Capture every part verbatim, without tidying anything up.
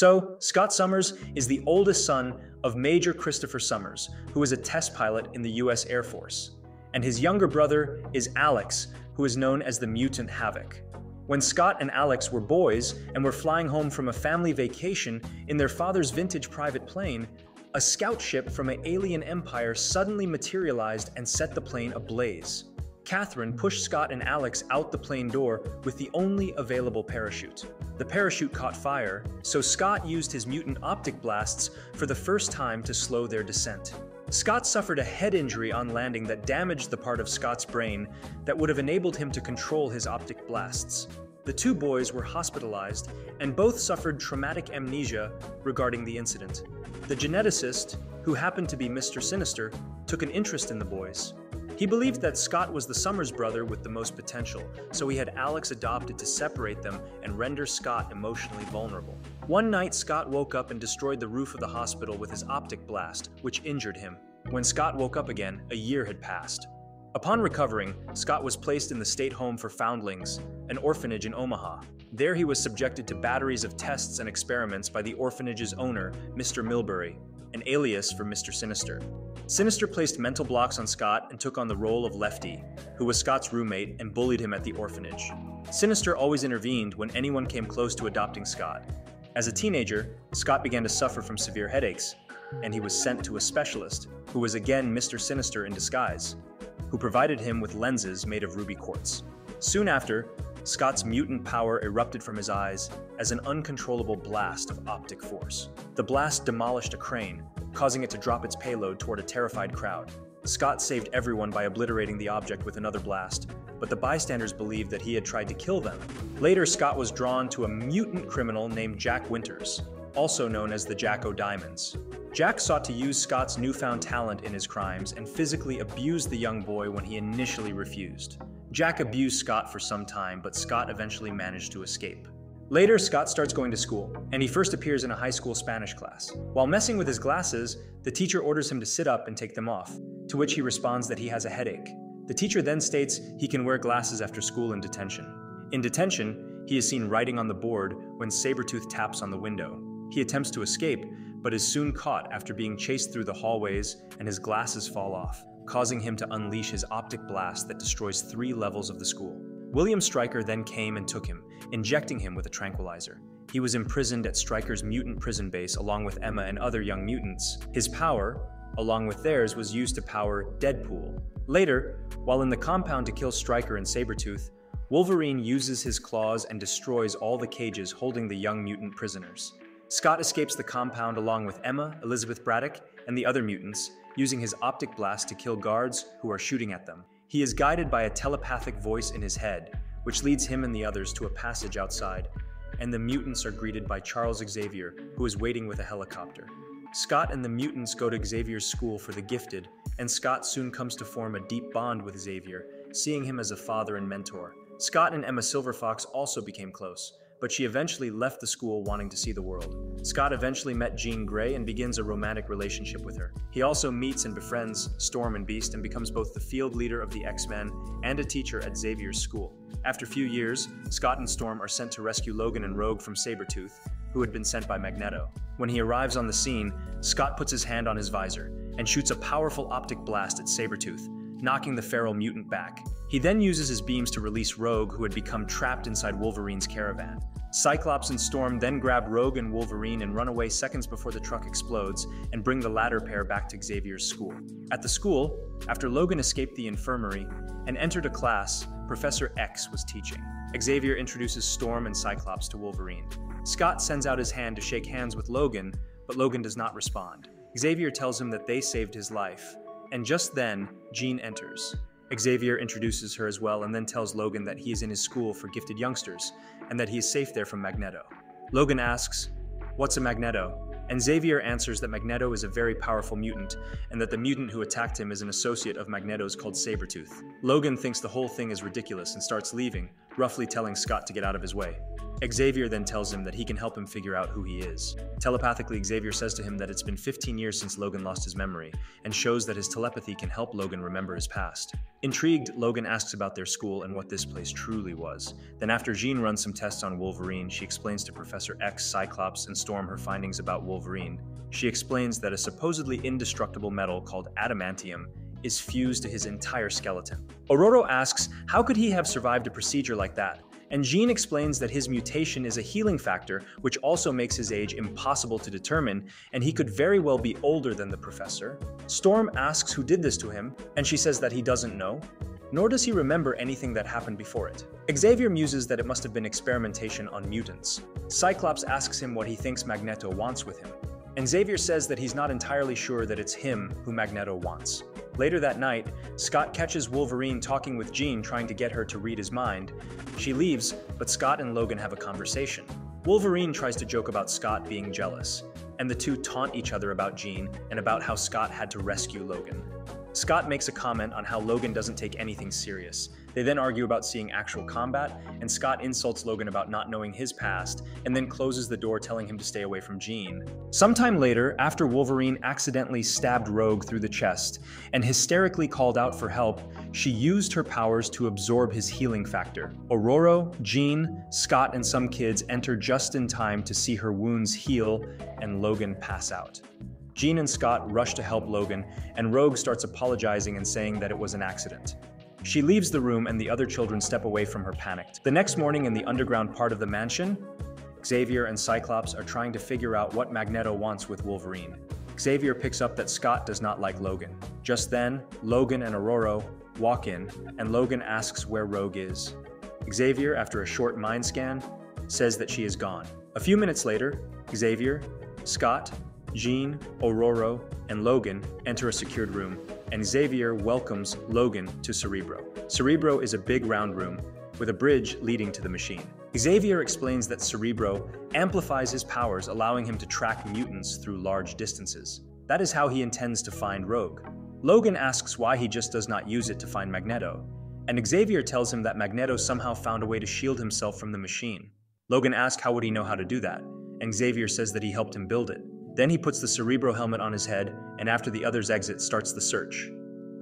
So, Scott Summers is the oldest son of Major Christopher Summers, who was a test pilot in the U S Air Force. And his younger brother is Alex, who is known as the Mutant Havoc. When Scott and Alex were boys and were flying home from a family vacation in their father's vintage private plane, a scout ship from an alien empire suddenly materialized and set the plane ablaze. Catherine pushed Scott and Alex out the plane door with the only available parachute. The parachute caught fire, so Scott used his mutant optic blasts for the first time to slow their descent. Scott suffered a head injury on landing that damaged the part of Scott's brain that would have enabled him to control his optic blasts. The two boys were hospitalized, and both suffered traumatic amnesia regarding the incident. The geneticist, who happened to be Mister Sinister, took an interest in the boys. He believed that Scott was the Summers brother with the most potential, so he had Alex adopted to separate them and render Scott emotionally vulnerable. One night, Scott woke up and destroyed the roof of the hospital with his optic blast, which injured him. When Scott woke up again, a year had passed. Upon recovering, Scott was placed in the State Home for Foundlings, an orphanage in Omaha. There he was subjected to batteries of tests and experiments by the orphanage's owner, Mister Milbury, an alias for Mister Sinister. Sinister placed mental blocks on Scott and took on the role of Lefty, who was Scott's roommate and bullied him at the orphanage. Sinister always intervened when anyone came close to adopting Scott. As a teenager, Scott began to suffer from severe headaches, and he was sent to a specialist, who was again Mister Sinister in disguise, who provided him with lenses made of ruby quartz. Soon after, Scott's mutant power erupted from his eyes as an uncontrollable blast of optic force. The blast demolished a crane, causing it to drop its payload toward a terrified crowd. Scott saved everyone by obliterating the object with another blast, but the bystanders believed that he had tried to kill them. Later, Scott was drawn to a mutant criminal named Jack Winters, also known as the Jack O'Diamonds. Jack sought to use Scott's newfound talent in his crimes and physically abused the young boy when he initially refused. Jack abused Scott for some time, but Scott eventually managed to escape. Later, Scott starts going to school, and he first appears in a high school Spanish class. While messing with his glasses, the teacher orders him to sit up and take them off, to which he responds that he has a headache. The teacher then states he can wear glasses after school in detention. In detention, he is seen writing on the board when Sabretooth taps on the window. He attempts to escape, but is soon caught after being chased through the hallways and his glasses fall off, causing him to unleash his optic blast that destroys three levels of the school. William Stryker then came and took him, injecting him with a tranquilizer. He was imprisoned at Stryker's mutant prison base along with Emma and other young mutants. His power, along with theirs, was used to power Deadpool. Later, while in the compound to kill Stryker and Sabretooth, Wolverine uses his claws and destroys all the cages holding the young mutant prisoners. Scott escapes the compound along with Emma, Elizabeth Braddock, and the other mutants, using his optic blast to kill guards who are shooting at them. He is guided by a telepathic voice in his head, which leads him and the others to a passage outside, and the mutants are greeted by Charles Xavier, who is waiting with a helicopter. Scott and the mutants go to Xavier's school for the gifted, and Scott soon comes to form a deep bond with Xavier, seeing him as a father and mentor. Scott and Emma Silverfox also became close, but she eventually left the school wanting to see the world. Scott eventually met Jean Grey and begins a romantic relationship with her. He also meets and befriends Storm and Beast and becomes both the field leader of the X-Men and a teacher at Xavier's school. After a few years, Scott and Storm are sent to rescue Logan and Rogue from Sabretooth, who had been sent by Magneto. When he arrives on the scene, Scott puts his hand on his visor and shoots a powerful optic blast at Sabretooth, knocking the feral mutant back. He then uses his beams to release Rogue, who had become trapped inside Wolverine's caravan. Cyclops and Storm then grab Rogue and Wolverine and run away seconds before the truck explodes and bring the latter pair back to Xavier's school. At the school, after Logan escaped the infirmary and entered a class, Professor X was teaching. Xavier introduces Storm and Cyclops to Wolverine. Scott sends out his hand to shake hands with Logan, but Logan does not respond. Xavier tells him that they saved his life, and just then, Jean enters. Xavier introduces her as well and then tells Logan that he is in his school for gifted youngsters and that he is safe there from Magneto. Logan asks, "What's a Magneto?" And Xavier answers that Magneto is a very powerful mutant and that the mutant who attacked him is an associate of Magneto's called Sabretooth. Logan thinks the whole thing is ridiculous and starts leaving, roughly telling Scott to get out of his way. Xavier then tells him that he can help him figure out who he is. Telepathically, Xavier says to him that it's been fifteen years since Logan lost his memory, and shows that his telepathy can help Logan remember his past. Intrigued, Logan asks about their school and what this place truly was. Then after Jean runs some tests on Wolverine, she explains to Professor X, Cyclops, and Storm her findings about Wolverine. She explains that a supposedly indestructible metal called adamantium is fused to his entire skeleton. Ororo asks, how could he have survived a procedure like that? And Jean explains that his mutation is a healing factor, which also makes his age impossible to determine, and he could very well be older than the professor. Storm asks who did this to him, and she says that he doesn't know, nor does he remember anything that happened before it. Xavier muses that it must have been experimentation on mutants. Cyclops asks him what he thinks Magneto wants with him, and Xavier says that he's not entirely sure that it's him who Magneto wants. Later that night, Scott catches Wolverine talking with Jean, trying to get her to read his mind. She leaves, but Scott and Logan have a conversation. Wolverine tries to joke about Scott being jealous, and the two taunt each other about Jean and about how Scott had to rescue Logan. Scott makes a comment on how Logan doesn't take anything serious. They then argue about seeing actual combat, and Scott insults Logan about not knowing his past, and then closes the door telling him to stay away from Jean. Sometime later, after Wolverine accidentally stabbed Rogue through the chest and hysterically called out for help, she used her powers to absorb his healing factor. Ororo, Jean, Scott, and some kids enter just in time to see her wounds heal and Logan pass out. Jean and Scott rush to help Logan, and Rogue starts apologizing and saying that it was an accident. She leaves the room and the other children step away from her panicked. The next morning in the underground part of the mansion, Xavier and Cyclops are trying to figure out what Magneto wants with Wolverine. Xavier picks up that Scott does not like Logan. Just then, Logan and Ororo walk in, and Logan asks where Rogue is. Xavier, after a short mind scan, says that she is gone. A few minutes later, Xavier, Scott, Jean, Ororo, and Logan enter a secured room, and Xavier welcomes Logan to Cerebro. Cerebro is a big round room with a bridge leading to the machine. Xavier explains that Cerebro amplifies his powers, allowing him to track mutants through large distances. That is how he intends to find Rogue. Logan asks why he just does not use it to find Magneto, and Xavier tells him that Magneto somehow found a way to shield himself from the machine. Logan asks how would he know how to do that, and Xavier says that he helped him build it. Then he puts the Cerebro helmet on his head, and after the others exit, starts the search.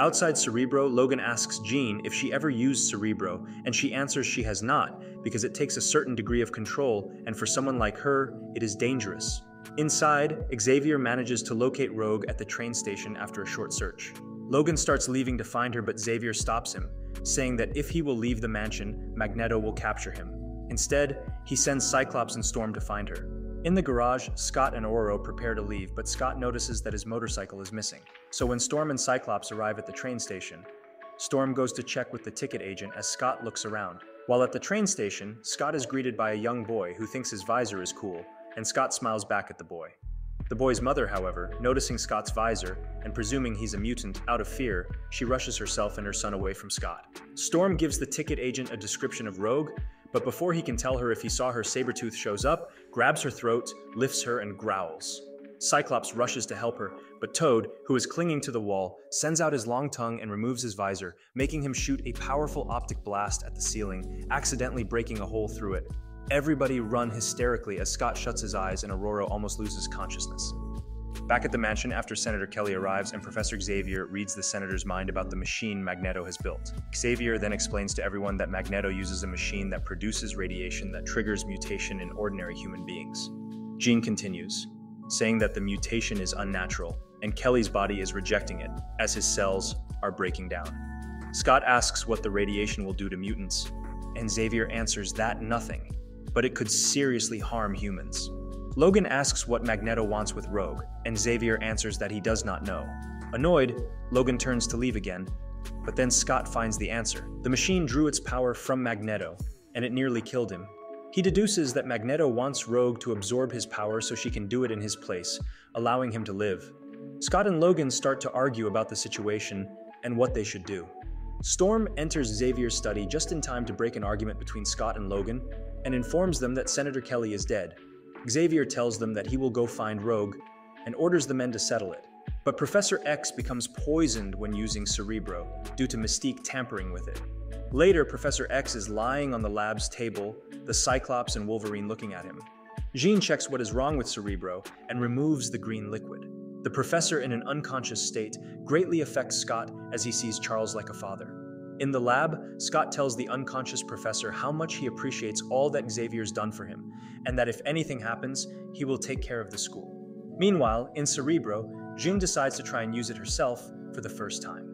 Outside Cerebro, Logan asks Jean if she ever used Cerebro, and she answers she has not, because it takes a certain degree of control, and for someone like her, it is dangerous. Inside, Xavier manages to locate Rogue at the train station after a short search. Logan starts leaving to find her, but Xavier stops him, saying that if he will leave the mansion, Magneto will capture him. Instead, he sends Cyclops and Storm to find her. In the garage, Scott and Ororo prepare to leave, but Scott notices that his motorcycle is missing. So when Storm and Cyclops arrive at the train station, Storm goes to check with the ticket agent as Scott looks around. While at the train station, Scott is greeted by a young boy who thinks his visor is cool, and Scott smiles back at the boy. The boy's mother, however, noticing Scott's visor and presuming he's a mutant, out of fear, she rushes herself and her son away from Scott. Storm gives the ticket agent a description of Rogue, but before he can tell her if he saw her, Sabretooth shows up, grabs her throat, lifts her, and growls. Cyclops rushes to help her, but Toad, who is clinging to the wall, sends out his long tongue and removes his visor, making him shoot a powerful optic blast at the ceiling, accidentally breaking a hole through it. Everybody run hysterically as Scott shuts his eyes and Ororo almost loses consciousness. Back at the mansion, after Senator Kelly arrives and Professor Xavier reads the senator's mind about the machine Magneto has built. Xavier then explains to everyone that Magneto uses a machine that produces radiation that triggers mutation in ordinary human beings. Jean continues, saying that the mutation is unnatural, and Kelly's body is rejecting it, as his cells are breaking down. Scott asks what the radiation will do to mutants, and Xavier answers that nothing, but it could seriously harm humans. Logan asks what Magneto wants with Rogue, and Xavier answers that he does not know. Annoyed, Logan turns to leave again, but then Scott finds the answer. The machine drew its power from Magneto, and it nearly killed him. He deduces that Magneto wants Rogue to absorb his power so she can do it in his place, allowing him to live. Scott and Logan start to argue about the situation and what they should do. Storm enters Xavier's study just in time to break an argument between Scott and Logan, and informs them that Senator Kelly is dead. Xavier tells them that he will go find Rogue and orders the men to settle it. But Professor X becomes poisoned when using Cerebro due to Mystique tampering with it. Later, Professor X is lying on the lab's table, the Cyclops and Wolverine looking at him. Jean checks what is wrong with Cerebro and removes the green liquid. The professor, in an unconscious state, greatly affects Scott as he sees Charles like a father. In the lab, Scott tells the unconscious professor how much he appreciates all that Xavier's done for him, and that if anything happens, he will take care of the school. Meanwhile, in Cerebro, Jean decides to try and use it herself for the first time.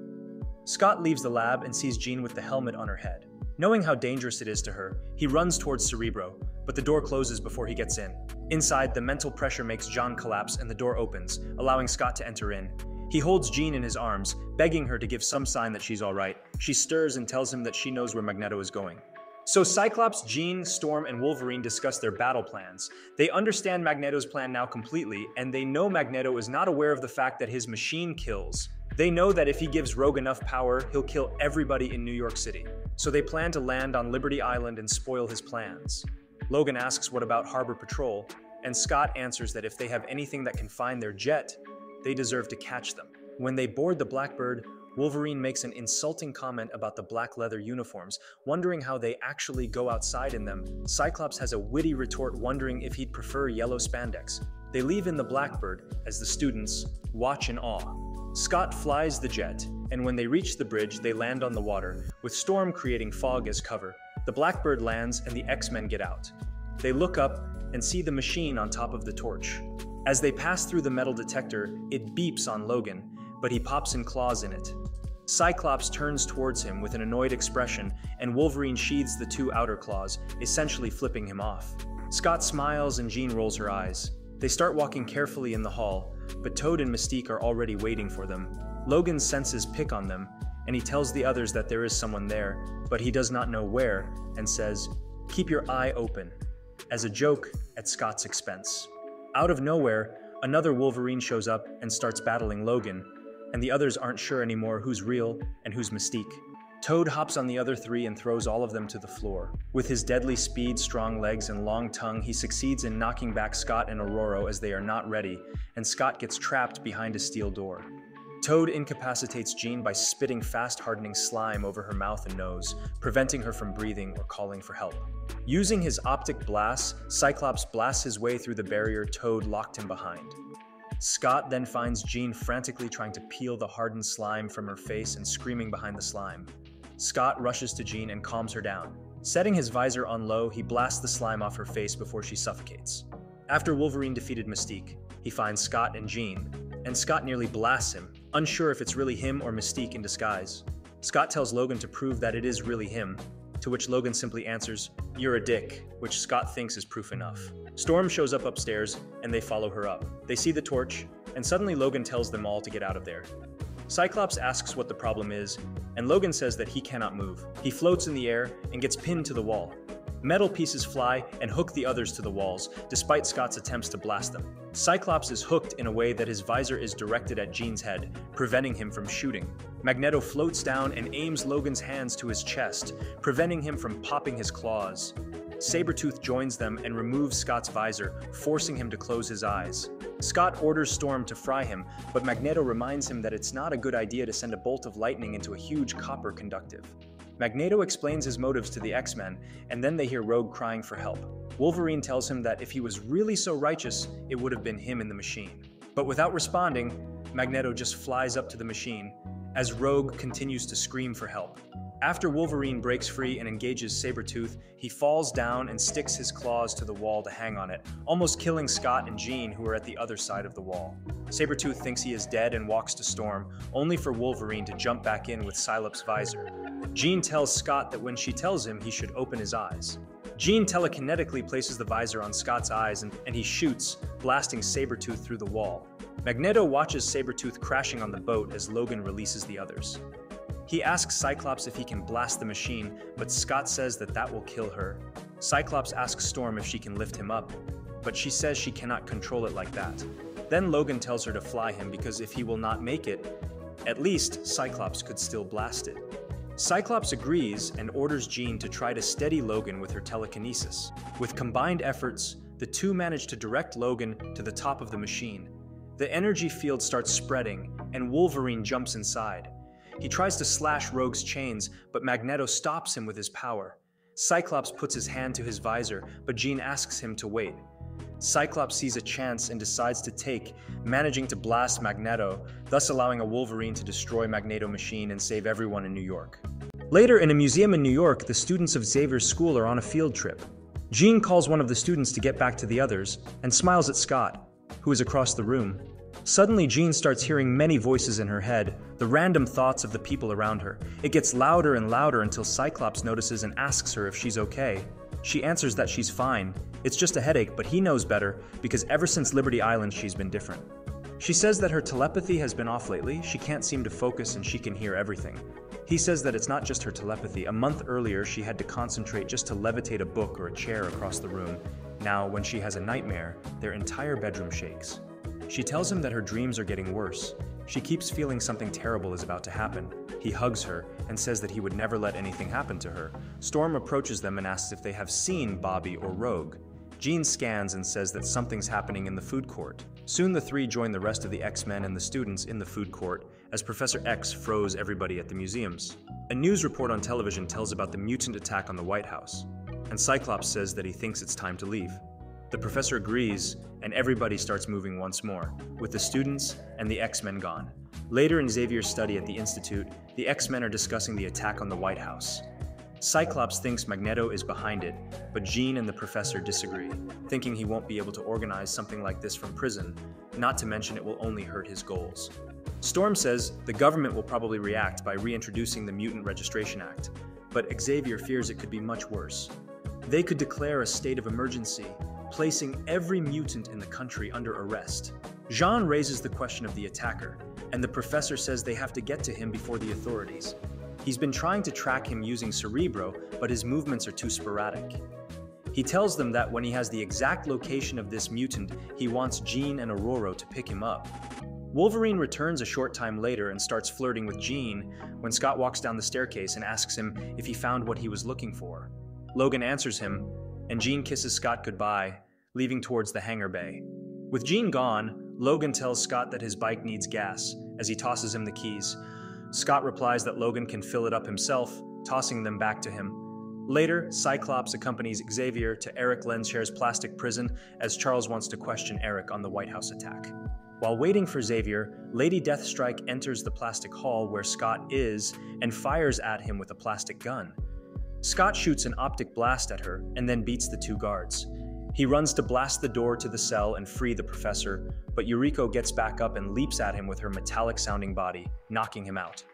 Scott leaves the lab and sees Jean with the helmet on her head. Knowing how dangerous it is to her, he runs towards Cerebro, but the door closes before he gets in. Inside, the mental pressure makes Jean collapse and the door opens, allowing Scott to enter in. He holds Jean in his arms, begging her to give some sign that she's all right. She stirs and tells him that she knows where Magneto is going. So Cyclops, Jean, Storm, and Wolverine discuss their battle plans. They understand Magneto's plan now completely, and they know Magneto is not aware of the fact that his machine kills. They know that if he gives Rogue enough power, he'll kill everybody in New York City. So they plan to land on Liberty Island and spoil his plans. Logan asks what about Harbor Patrol, and Scott answers that if they have anything that can find their jet, they deserve to catch them. When they board the Blackbird, Wolverine makes an insulting comment about the black leather uniforms, wondering how they actually go outside in them. Cyclops has a witty retort wondering if he'd prefer yellow spandex. They leave in the Blackbird as the students watch in awe. Scott flies the jet, and when they reach the bridge, they land on the water, with Storm creating fog as cover. The Blackbird lands and the X-Men get out. They look up and see the machine on top of the torch. As they pass through the metal detector, it beeps on Logan, but he pops in claws in it. Cyclops turns towards him with an annoyed expression, and Wolverine sheathes the two outer claws, essentially flipping him off. Scott smiles and Jean rolls her eyes. They start walking carefully in the hall, but Toad and Mystique are already waiting for them. Logan's senses pick on them, and he tells the others that there is someone there, but he does not know where, and says, "Keep your eye open," as a joke at Scott's expense. Out of nowhere, another Wolverine shows up and starts battling Logan, and the others aren't sure anymore who's real and who's Mystique. Toad hops on the other three and throws all of them to the floor. With his deadly speed, strong legs, and long tongue, he succeeds in knocking back Scott and Aurora as they are not ready, and Scott gets trapped behind a steel door. Toad incapacitates Jean by spitting fast-hardening slime over her mouth and nose, preventing her from breathing or calling for help. Using his optic blast, Cyclops blasts his way through the barrier Toad locked him behind. Scott then finds Jean frantically trying to peel the hardened slime from her face and screaming behind the slime. Scott rushes to Jean and calms her down. Setting his visor on low, he blasts the slime off her face before she suffocates. After Wolverine defeated Mystique, he finds Scott and Jean, and Scott nearly blasts him, unsure if it's really him or Mystique in disguise. Scott tells Logan to prove that it is really him, to which Logan simply answers, "You're a dick," which Scott thinks is proof enough. Storm shows up upstairs, and they follow her up. They see the torch, and suddenly Logan tells them all to get out of there. Cyclops asks what the problem is, and Logan says that he cannot move. He floats in the air and gets pinned to the wall. Metal pieces fly and hook the others to the walls, despite Scott's attempts to blast them. Cyclops is hooked in a way that his visor is directed at Jean's head, preventing him from shooting. Magneto floats down and aims Logan's hands to his chest, preventing him from popping his claws. Sabretooth joins them and removes Scott's visor, forcing him to close his eyes. Scott orders Storm to fry him, but Magneto reminds him that it's not a good idea to send a bolt of lightning into a huge copper conductive. Magneto explains his motives to the X-Men, and then they hear Rogue crying for help. Wolverine tells him that if he was really so righteous, it would have been him in the machine. But without responding, Magneto just flies up to the machine, as Rogue continues to scream for help. After Wolverine breaks free and engages Sabretooth, he falls down and sticks his claws to the wall to hang on it, almost killing Scott and Jean, who are at the other side of the wall. Sabretooth thinks he is dead and walks to Storm, only for Wolverine to jump back in with Cyclops' visor. Jean tells Scott that when she tells him, he should open his eyes. Jean telekinetically places the visor on Scott's eyes and, and he shoots, blasting Sabretooth through the wall. Magneto watches Sabretooth crashing on the boat as Logan releases the others. He asks Cyclops if he can blast the machine, but Scott says that that will kill her. Cyclops asks Storm if she can lift him up, but she says she cannot control it like that. Then Logan tells her to fly him because if he will not make it, at least Cyclops could still blast it. Cyclops agrees and orders Jean to try to steady Logan with her telekinesis. With combined efforts, the two manage to direct Logan to the top of the machine. The energy field starts spreading, and Wolverine jumps inside. He tries to slash Rogue's chains, but Magneto stops him with his power. Cyclops puts his hand to his visor, but Jean asks him to wait. Cyclops sees a chance and decides to take, managing to blast Magneto, thus allowing a Wolverine to destroy Magneto's machine and save everyone in New York. Later, in a museum in New York, the students of Xavier's school are on a field trip. Jean calls one of the students to get back to the others, and smiles at Scott, who is across the room. Suddenly, Jean starts hearing many voices in her head, the random thoughts of the people around her. It gets louder and louder until Cyclops notices and asks her if she's okay. She answers that she's fine. It's just a headache, but he knows better, because ever since Liberty Island, she's been different. She says that her telepathy has been off lately, she can't seem to focus and she can hear everything. He says that it's not just her telepathy. A month earlier, she had to concentrate just to levitate a book or a chair across the room. Now, when she has a nightmare, their entire bedroom shakes. She tells him that her dreams are getting worse. She keeps feeling something terrible is about to happen. He hugs her and says that he would never let anything happen to her. Storm approaches them and asks if they have seen Bobby or Rogue. Jean scans and says that something's happening in the food court. Soon the three join the rest of the X-Men and the students in the food court as Professor X froze everybody at the museums. A news report on television tells about the mutant attack on the White House, and Cyclops says that he thinks it's time to leave. The professor agrees, and everybody starts moving once more, with the students and the X-Men gone. Later in Xavier's study at the Institute, the X-Men are discussing the attack on the White House. Cyclops thinks Magneto is behind it, but Jean and the professor disagree, thinking he won't be able to organize something like this from prison, not to mention it will only hurt his goals. Storm says the government will probably react by reintroducing the Mutant Registration Act, but Xavier fears it could be much worse. They could declare a state of emergency, placing every mutant in the country under arrest. Jean raises the question of the attacker, and the professor says they have to get to him before the authorities. He's been trying to track him using Cerebro, but his movements are too sporadic. He tells them that when he has the exact location of this mutant, he wants Jean and Aurora to pick him up. Wolverine returns a short time later and starts flirting with Jean when Scott walks down the staircase and asks him if he found what he was looking for. Logan answers him, and Jean kisses Scott goodbye, leaving towards the hangar bay. With Jean gone, Logan tells Scott that his bike needs gas, as he tosses him the keys. Scott replies that Logan can fill it up himself, tossing them back to him. Later, Cyclops accompanies Xavier to Eric Lenshare's plastic prison, as Charles wants to question Eric on the White House attack. While waiting for Xavier, Lady Deathstrike enters the plastic hall where Scott is and fires at him with a plastic gun. Scott shoots an optic blast at her and then beats the two guards. He runs to blast the door to the cell and free the professor, but Yuriko gets back up and leaps at him with her metallic-sounding body, knocking him out.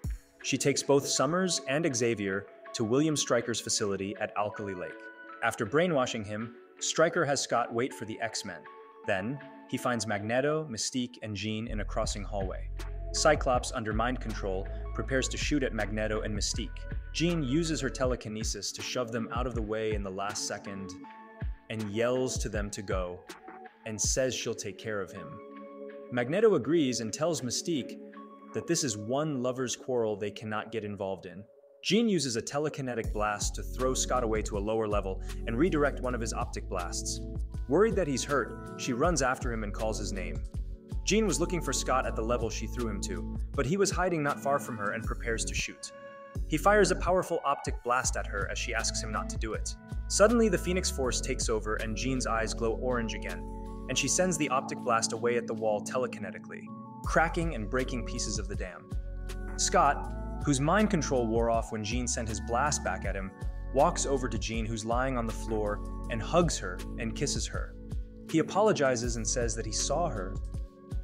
She takes both Summers and Xavier to William Stryker's facility at Alkali Lake. After brainwashing him, Stryker has Scott wait for the X-Men. Then, he finds Magneto, Mystique, and Jean in a crossing hallway. Cyclops, under mind control, prepares to shoot at Magneto and Mystique. Jean uses her telekinesis to shove them out of the way in the last second and yells to them to go, and says she'll take care of him. Magneto agrees and tells Mystique that this is one lover's quarrel they cannot get involved in. Jean uses a telekinetic blast to throw Scott away to a lower level and redirect one of his optic blasts. Worried that he's hurt, she runs after him and calls his name. Jean was looking for Scott at the level she threw him to, but he was hiding not far from her and prepares to shoot. He fires a powerful optic blast at her as she asks him not to do it. Suddenly, the Phoenix Force takes over and Jean's eyes glow orange again, and she sends the optic blast away at the wall telekinetically, cracking and breaking pieces of the dam. Scott, whose mind control wore off when Jean sent his blast back at him, walks over to Jean, who's lying on the floor, and hugs her and kisses her. He apologizes and says that he saw her,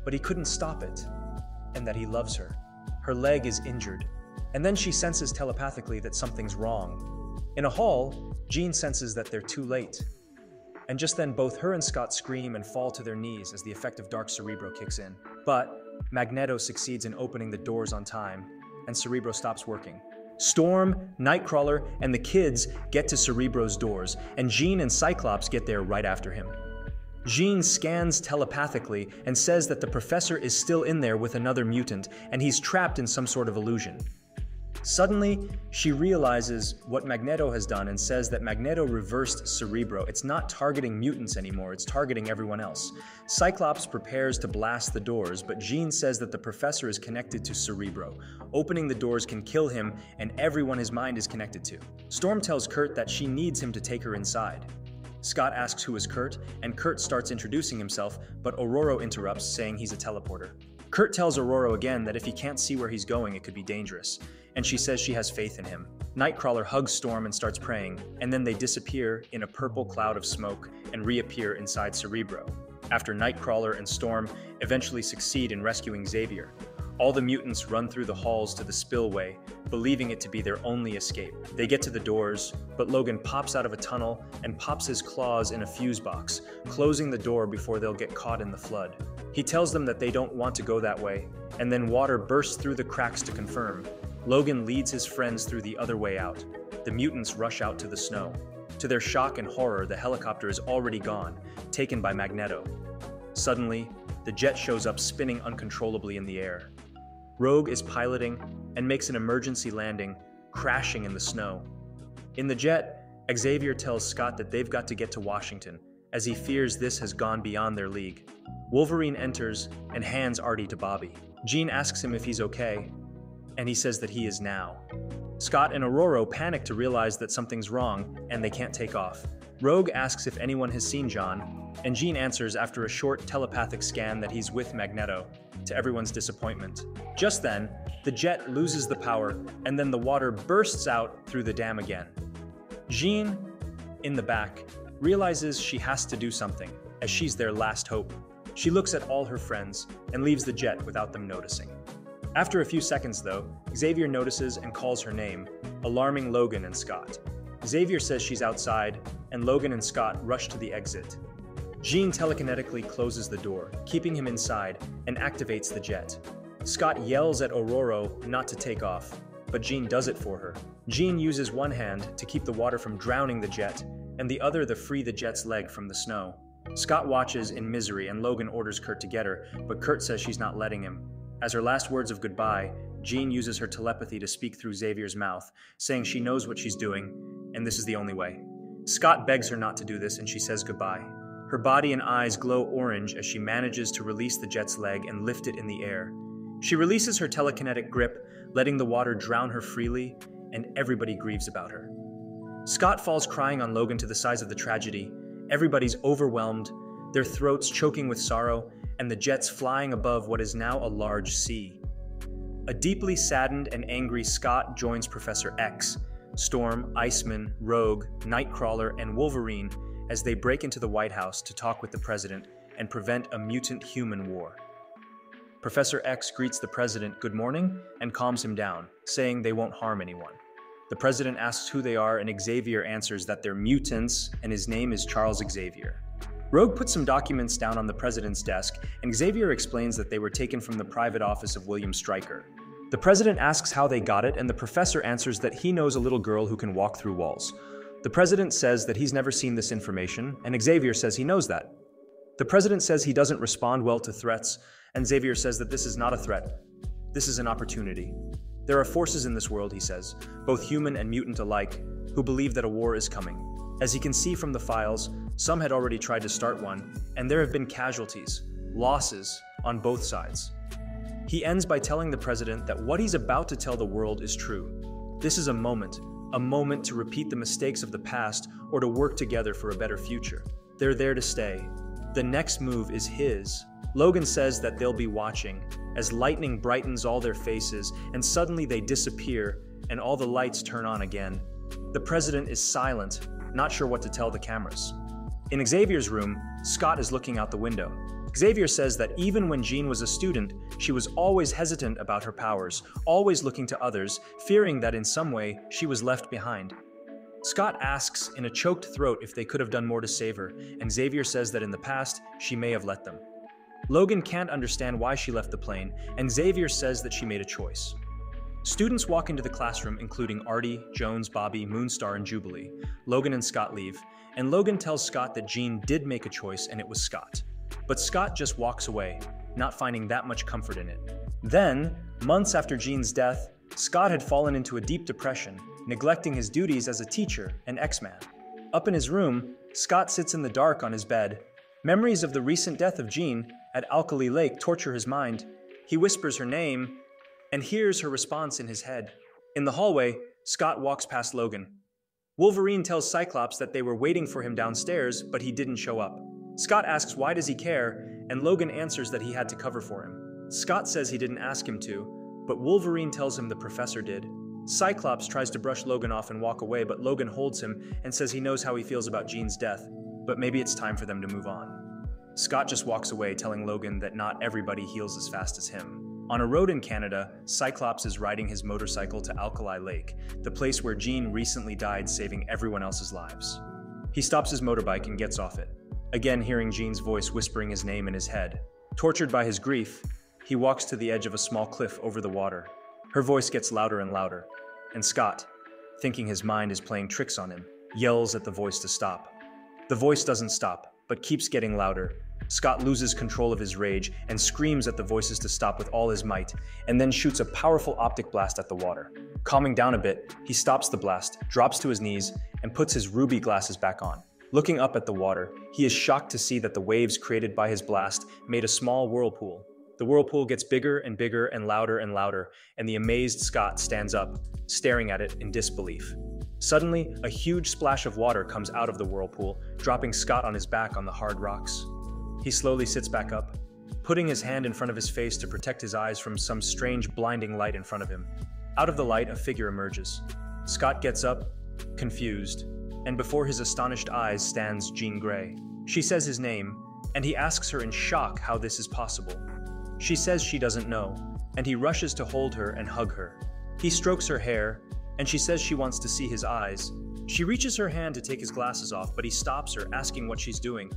but he couldn't stop it, and that he loves her. Her leg is injured, and then she senses telepathically that something's wrong. In a hall, Jean senses that they're too late, and just then both her and Scott scream and fall to their knees as the effect of Dark Cerebro kicks in. But Magneto succeeds in opening the doors on time, and Cerebro stops working. Storm, Nightcrawler, and the kids get to Cerebro's doors, and Jean and Cyclops get there right after him. Jean scans telepathically and says that the professor is still in there with another mutant, and he's trapped in some sort of illusion. Suddenly, she realizes what Magneto has done and says that Magneto reversed Cerebro. It's not targeting mutants anymore, it's targeting everyone else. Cyclops prepares to blast the doors, but Jean says that the professor is connected to Cerebro. Opening the doors can kill him and everyone his mind is connected to. Storm tells Kurt that she needs him to take her inside. Scott asks who is Kurt, and Kurt starts introducing himself, but Aurora interrupts, saying he's a teleporter. Kurt tells Aurora again that if he can't see where he's going, it could be dangerous, and she says she has faith in him. Nightcrawler hugs Storm and starts praying, and then they disappear in a purple cloud of smoke and reappear inside Cerebro, after Nightcrawler and Storm eventually succeed in rescuing Xavier. All the mutants run through the halls to the spillway, believing it to be their only escape. They get to the doors, but Logan pops out of a tunnel and pops his claws in a fuse box, closing the door before they'll get caught in the flood. He tells them that they don't want to go that way, and then water bursts through the cracks to confirm. Logan leads his friends through the other way out. The mutants rush out to the snow. To their shock and horror, the helicopter is already gone, taken by Magneto. Suddenly, the jet shows up spinning uncontrollably in the air. Rogue is piloting and makes an emergency landing, crashing in the snow. In the jet, Xavier tells Scott that they've got to get to Washington, as he fears this has gone beyond their league. Wolverine enters and hands Artie to Bobby. Jean asks him if he's okay, and he says that he is now. Scott and Aurora panic to realize that something's wrong and they can't take off. Rogue asks if anyone has seen John, and Jean answers after a short telepathic scan that he's with Magneto, to everyone's disappointment. Just then, the jet loses the power, and then the water bursts out through the dam again. Jean, in the back, realizes she has to do something, as she's their last hope. She looks at all her friends and leaves the jet without them noticing. After a few seconds, though, Xavier notices and calls her name, alarming Logan and Scott. Xavier says she's outside, and Logan and Scott rush to the exit. Jean telekinetically closes the door, keeping him inside, and activates the jet. Scott yells at Aurora not to take off, but Jean does it for her. Jean uses one hand to keep the water from drowning the jet, and the other to free the jet's leg from the snow. Scott watches in misery, and Logan orders Kurt to get her, but Kurt says she's not letting him. As her last words of goodbye, Jean uses her telepathy to speak through Xavier's mouth, saying she knows what she's doing, and this is the only way. Scott begs her not to do this, and she says goodbye. Her body and eyes glow orange as she manages to release the jet's leg and lift it in the air. She releases her telekinetic grip, letting the water drown her freely, and everybody grieves about her. Scott falls crying on Logan to the size of the tragedy. Everybody's overwhelmed, their throats choking with sorrow, and the jets flying above what is now a large sea. A deeply saddened and angry Scott joins Professor X, Storm, Iceman, Rogue, Nightcrawler, and Wolverine as they break into the White House to talk with the president and prevent a mutant-human war. Professor X greets the president good morning and calms him down, saying they won't harm anyone. The president asks who they are, and Xavier answers that they're mutants and his name is Charles Xavier. Rogue puts some documents down on the president's desk, and Xavier explains that they were taken from the private office of William Stryker. The president asks how they got it, and the professor answers that he knows a little girl who can walk through walls. The president says that he's never seen this information, and Xavier says he knows that. The president says he doesn't respond well to threats, and Xavier says that this is not a threat. This is an opportunity. There are forces in this world, he says, both human and mutant alike, who believe that a war is coming. As you can see from the files, some had already tried to start one, and there have been casualties, losses, on both sides. He ends by telling the president that what he's about to tell the world is true. This is a moment. A moment to repeat the mistakes of the past or to work together for a better future. They're there to stay. The next move is his. Logan says that they'll be watching as lightning brightens all their faces, and suddenly they disappear and all the lights turn on again. The president is silent, not sure what to tell the cameras. In Xavier's room, Scott is looking out the window. Xavier says that even when Jean was a student, she was always hesitant about her powers, always looking to others, fearing that in some way she was left behind. Scott asks in a choked throat if they could have done more to save her, and Xavier says that in the past, she may have let them. Logan can't understand why she left the plane, and Xavier says that she made a choice. Students walk into the classroom, including Artie, Jones, Bobby, Moonstar, and Jubilee. Logan and Scott leave, and Logan tells Scott that Jean did make a choice, and it was Scott. But Scott just walks away, not finding that much comfort in it. Then, months after Jean's death, Scott had fallen into a deep depression, neglecting his duties as a teacher and X-Man. Up in his room, Scott sits in the dark on his bed. Memories of the recent death of Jean at Alkali Lake torture his mind. He whispers her name and hears her response in his head. In the hallway, Scott walks past Logan. Wolverine tells Cyclops that they were waiting for him downstairs, but he didn't show up. Scott asks why does he care, and Logan answers that he had to cover for him. Scott says he didn't ask him to, but Wolverine tells him the professor did. Cyclops tries to brush Logan off and walk away, but Logan holds him and says he knows how he feels about Jean's death, but maybe it's time for them to move on. Scott just walks away, telling Logan that not everybody heals as fast as him. On a road in Canada, Cyclops is riding his motorcycle to Alkali Lake, the place where Jean recently died, saving everyone else's lives. He stops his motorbike and gets off it, again hearing Jean's voice whispering his name in his head. Tortured by his grief, he walks to the edge of a small cliff over the water. Her voice gets louder and louder, and Scott, thinking his mind is playing tricks on him, yells at the voice to stop. The voice doesn't stop, but keeps getting louder. Scott loses control of his rage and screams at the voices to stop with all his might, and then shoots a powerful optic blast at the water. Calming down a bit, he stops the blast, drops to his knees, and puts his ruby glasses back on. Looking up at the water, he is shocked to see that the waves created by his blast made a small whirlpool. The whirlpool gets bigger and bigger and louder and louder, and the amazed Scott stands up, staring at it in disbelief. Suddenly, a huge splash of water comes out of the whirlpool, dropping Scott on his back on the hard rocks. He slowly sits back up, putting his hand in front of his face to protect his eyes from some strange blinding light in front of him. Out of the light, a figure emerges. Scott gets up, confused, and before his astonished eyes stands Jean Grey. She says his name, and he asks her in shock how this is possible. She says she doesn't know, and he rushes to hold her and hug her. He strokes her hair, and she says she wants to see his eyes. She reaches her hand to take his glasses off, but he stops her, asking what she's doing.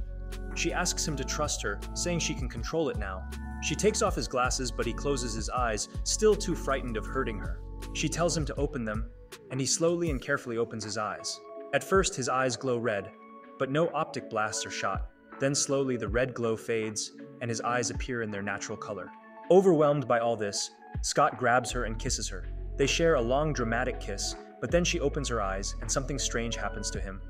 She asks him to trust her, saying she can control it now. She takes off his glasses, but he closes his eyes, still too frightened of hurting her. She tells him to open them, and he slowly and carefully opens his eyes. At first, his eyes glow red, but no optic blasts are shot. Then slowly the red glow fades, and his eyes appear in their natural color. Overwhelmed by all this, Scott grabs her and kisses her. They share a long, dramatic kiss, but then she opens her eyes and something strange happens to him.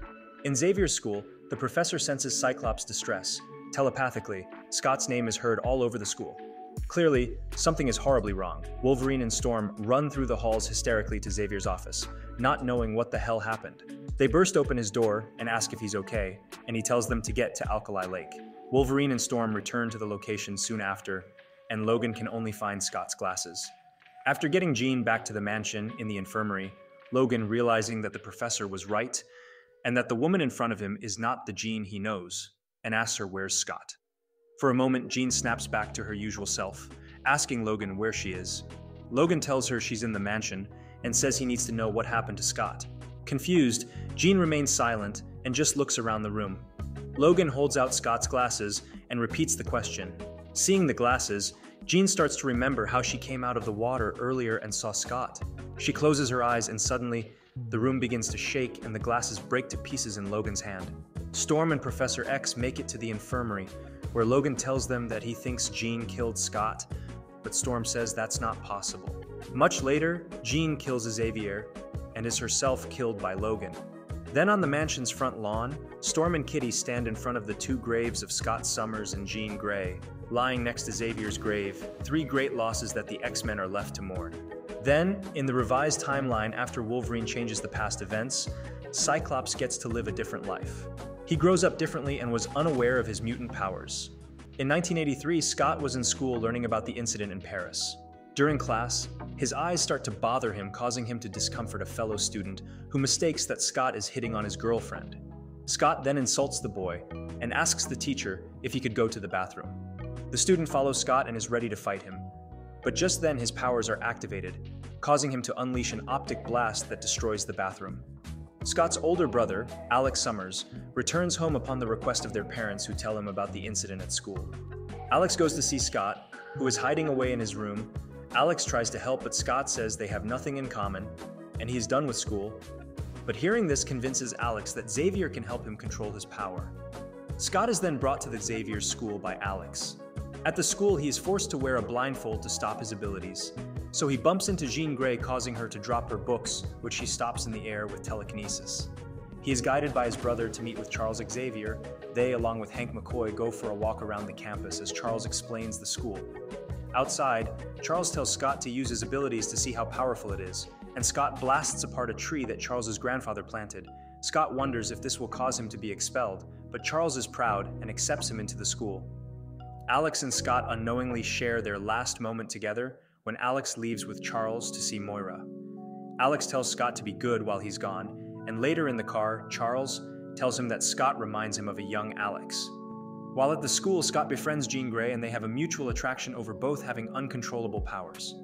In Xavier's school, the professor senses Cyclops' distress. Telepathically, Scott's name is heard all over the school. Clearly, something is horribly wrong. Wolverine and Storm run through the halls hysterically to Xavier's office, not knowing what the hell happened. They burst open his door and ask if he's okay, and he tells them to get to Alkali Lake. Wolverine and Storm return to the location soon after, and Logan can only find Scott's glasses. After getting Jean back to the mansion in the infirmary, Logan, realizing that the professor was right and that the woman in front of him is not the Jean he knows, and asks her where's Scott. For a moment, Jean snaps back to her usual self, asking Logan where she is. Logan tells her she's in the mansion and says he needs to know what happened to Scott. Confused, Jean remains silent and just looks around the room. Logan holds out Scott's glasses and repeats the question. Seeing the glasses, Jean starts to remember how she came out of the water earlier and saw Scott. She closes her eyes and suddenly, the room begins to shake and the glasses break to pieces in Logan's hand. Storm and Professor X make it to the infirmary, where Logan tells them that he thinks Jean killed Scott, but Storm says that's not possible. Much later, Jean kills Xavier and is herself killed by Logan. Then on the mansion's front lawn, Storm and Kitty stand in front of the two graves of Scott Summers and Jean Grey. Lying next to Xavier's grave, three great losses that the X-Men are left to mourn. Then, in the revised timeline after Wolverine changes the past events, Cyclops gets to live a different life. He grows up differently and was unaware of his mutant powers. In nineteen eighty-three, Scott was in school learning about the incident in Paris. During class, his eyes start to bother him, causing him to discomfort a fellow student who mistakes that Scott is hitting on his girlfriend. Scott then insults the boy and asks the teacher if he could go to the bathroom. The student follows Scott and is ready to fight him. But just then his powers are activated, causing him to unleash an optic blast that destroys the bathroom. Scott's older brother, Alex Summers, returns home upon the request of their parents, who tell him about the incident at school. Alex goes to see Scott, who is hiding away in his room. Alex tries to help, but Scott says they have nothing in common, and he's done with school. But hearing this convinces Alex that Xavier can help him control his power. Scott is then brought to the Xavier's school by Alex. At the school, he is forced to wear a blindfold to stop his abilities. So he bumps into Jean Grey, causing her to drop her books, which she stops in the air with telekinesis. He is guided by his brother to meet with Charles Xavier. They, along with Hank McCoy, go for a walk around the campus as Charles explains the school. Outside, Charles tells Scott to use his abilities to see how powerful it is, and Scott blasts apart a tree that Charles's grandfather planted. Scott wonders if this will cause him to be expelled, but Charles is proud and accepts him into the school. Alex and Scott unknowingly share their last moment together when Alex leaves with Charles to see Moira. Alex tells Scott to be good while he's gone, and later in the car, Charles tells him that Scott reminds him of a young Alex. While at the school, Scott befriends Jean Grey and they have a mutual attraction over both having uncontrollable powers.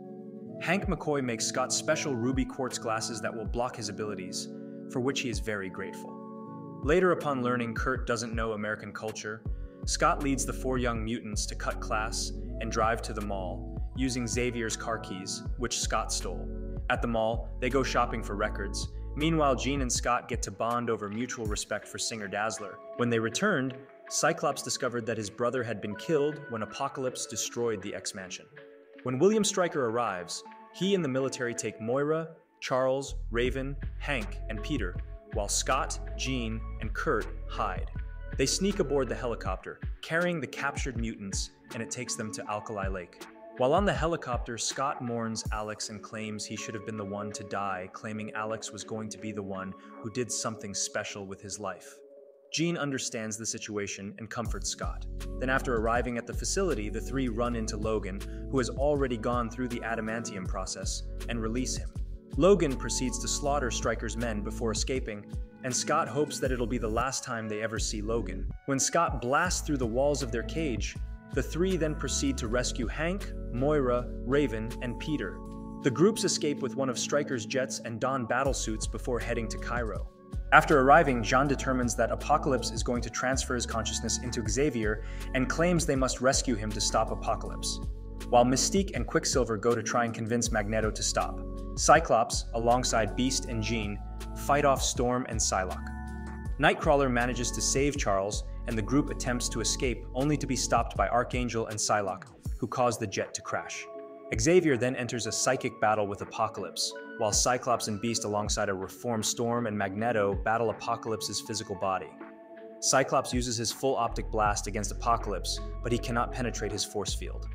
Hank McCoy makes Scott special ruby quartz glasses that will block his abilities, for which he is very grateful. Later, upon learning Kurt doesn't know American culture, Scott leads the four young mutants to cut class and drive to the mall, using Xavier's car keys, which Scott stole. At the mall, they go shopping for records. Meanwhile, Jean and Scott get to bond over mutual respect for singer Dazzler. When they returned, Cyclops discovered that his brother had been killed when Apocalypse destroyed the X-Mansion. When William Stryker arrives, he and the military take Moira, Charles, Raven, Hank, and Peter, while Scott, Jean, and Kurt hide. They sneak aboard the helicopter, carrying the captured mutants, and it takes them to Alkali Lake. While on the helicopter, Scott mourns Alex and claims he should have been the one to die, claiming Alex was going to be the one who did something special with his life. Jean understands the situation and comforts Scott. Then after arriving at the facility, the three run into Logan, who has already gone through the adamantium process, and release him. Logan proceeds to slaughter Stryker's men before escaping, and Scott hopes that it'll be the last time they ever see Logan. When Scott blasts through the walls of their cage, the three then proceed to rescue Hank, Moira, Raven, and Peter. The groups escape with one of Stryker's jets and don battle suits before heading to Cairo. After arriving, Jean determines that Apocalypse is going to transfer his consciousness into Xavier and claims they must rescue him to stop Apocalypse, while Mystique and Quicksilver go to try and convince Magneto to stop. Cyclops, alongside Beast and Jean, fight off Storm and Psylocke. Nightcrawler manages to save Charles, and the group attempts to escape, only to be stopped by Archangel and Psylocke, who cause the jet to crash. Xavier then enters a psychic battle with Apocalypse, while Cyclops and Beast, alongside a reformed Storm and Magneto, battle Apocalypse's physical body. Cyclops uses his full optic blast against Apocalypse, but he cannot penetrate his force field.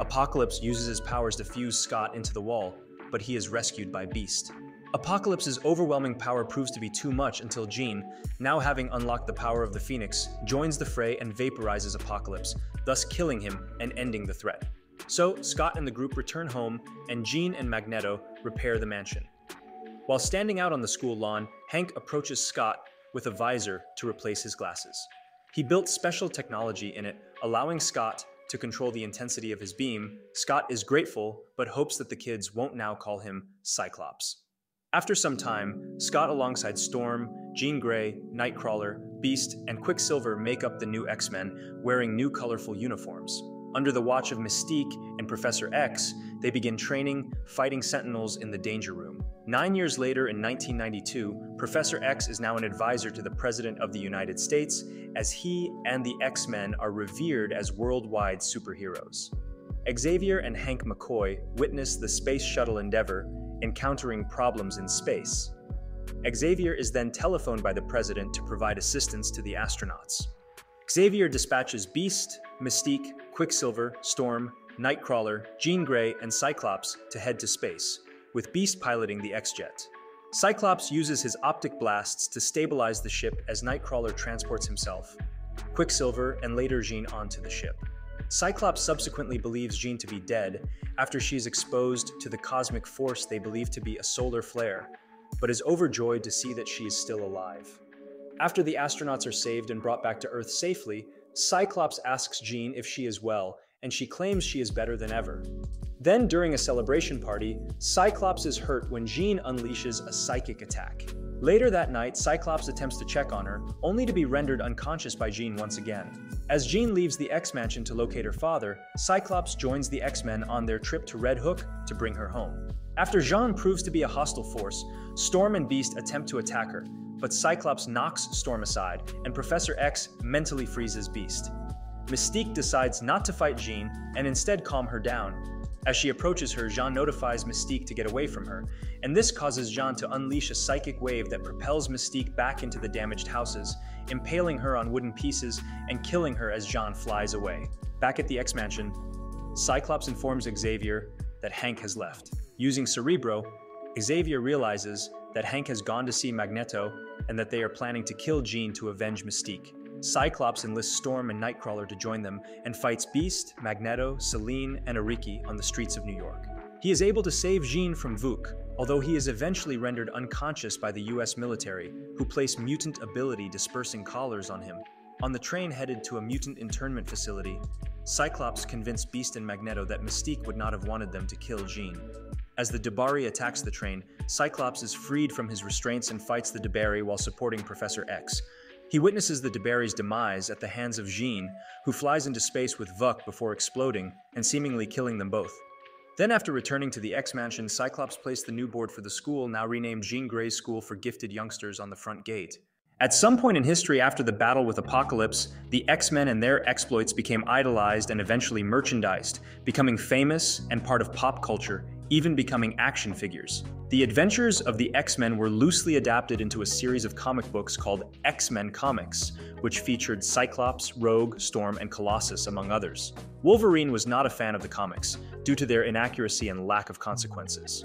Apocalypse uses his powers to fuse Scott into the wall, but he is rescued by Beast. Apocalypse's overwhelming power proves to be too much until Jean, now having unlocked the power of the Phoenix, joins the fray and vaporizes Apocalypse, thus killing him and ending the threat. So, Scott and the group return home, and Jean and Magneto repair the mansion. While standing out on the school lawn, Hank approaches Scott with a visor to replace his glasses. He built special technology in it, allowing Scott to control the intensity of his beam. Scott is grateful, but hopes that the kids won't now call him Cyclops. After some time, Scott alongside Storm, Jean Grey, Nightcrawler, Beast, and Quicksilver make up the new X-Men, wearing new colorful uniforms. Under the watch of Mystique and Professor X, they begin training, fighting Sentinels in the Danger Room. Nine years later, in nineteen ninety-two, Professor X is now an advisor to the President of the United States, as he and the X-Men are revered as worldwide superheroes. Xavier and Hank McCoy witness the Space Shuttle Endeavor, encountering problems in space. Xavier is then telephoned by the president to provide assistance to the astronauts. Xavier dispatches Beast, Mystique, Quicksilver, Storm, Nightcrawler, Jean Grey, and Cyclops to head to space, with Beast piloting the X-Jet. Cyclops uses his optic blasts to stabilize the ship as Nightcrawler transports himself, Quicksilver, and later Jean onto the ship. Cyclops subsequently believes Jean to be dead after she is exposed to the cosmic force they believe to be a solar flare, but is overjoyed to see that she is still alive. After the astronauts are saved and brought back to Earth safely, Cyclops asks Jean if she is well, and she claims she is better than ever. Then, during a celebration party, Cyclops is hurt when Jean unleashes a psychic attack. Later that night, Cyclops attempts to check on her, only to be rendered unconscious by Jean once again. As Jean leaves the X-Mansion to locate her father, Cyclops joins the X-Men on their trip to Red Hook to bring her home. After Jean proves to be a hostile force, Storm and Beast attempt to attack her, but Cyclops knocks Storm aside, and Professor X mentally freezes Beast. Mystique decides not to fight Jean and instead calm her down. As she approaches her, Jean notifies Mystique to get away from her, and this causes Jean to unleash a psychic wave that propels Mystique back into the damaged houses, impaling her on wooden pieces and killing her as Jean flies away. Back at the X-Mansion, Cyclops informs Xavier that Hank has left. Using Cerebro, Xavier realizes that Hank has gone to see Magneto and that they are planning to kill Jean to avenge Mystique. Cyclops enlists Storm and Nightcrawler to join them and fights Beast, Magneto, Selene, and Ariki on the streets of New York. He is able to save Jean from Vuk, although he is eventually rendered unconscious by the U S military, who place mutant ability dispersing collars on him. On the train headed to a mutant internment facility, Cyclops convinced Beast and Magneto that Mystique would not have wanted them to kill Jean. As the Debari attacks the train, Cyclops is freed from his restraints and fights the Debari while supporting Professor X. He witnesses the Debari's demise at the hands of Jean, who flies into space with Vuk before exploding and seemingly killing them both. Then after returning to the X-Mansion, Cyclops placed the new board for the school, now renamed Jean Grey's School for Gifted Youngsters, on the front gate. At some point in history after the battle with Apocalypse, the X-Men and their exploits became idolized and eventually merchandised, becoming famous and part of pop culture, even becoming action figures. The adventures of the X-Men were loosely adapted into a series of comic books called X-Men Comics, which featured Cyclops, Rogue, Storm, and Colossus, among others. Wolverine was not a fan of the comics, due to their inaccuracy and lack of consequences.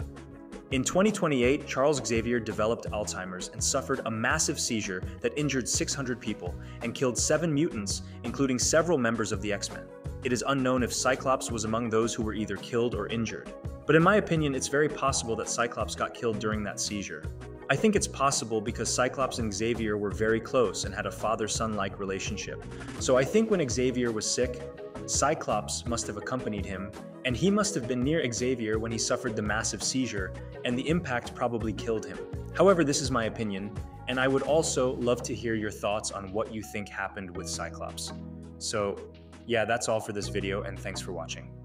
In twenty twenty-eight, Charles Xavier developed Alzheimer's and suffered a massive seizure that injured six hundred people and killed seven mutants, including several members of the X-Men. It is unknown if Cyclops was among those who were either killed or injured. But in my opinion, it's very possible that Cyclops got killed during that seizure. I think it's possible because Cyclops and Xavier were very close and had a father-son-like relationship. So I think when Xavier was sick, Cyclops must have accompanied him, and he must have been near Xavier when he suffered the massive seizure, and the impact probably killed him. However, this is my opinion, and I would also love to hear your thoughts on what you think happened with Cyclops. So yeah, that's all for this video, and thanks for watching.